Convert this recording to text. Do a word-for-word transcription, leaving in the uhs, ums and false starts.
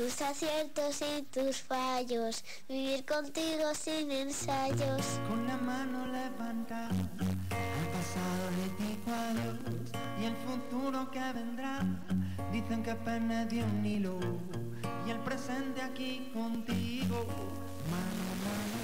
tus aciertos y tus fallos, vivir contigo sin ensayos. Con la mano levantada, al pasado le digo adiós, y el futuro que vendrá, dicen que apenas de un hilo, y el presente aquí contigo, mano a mano.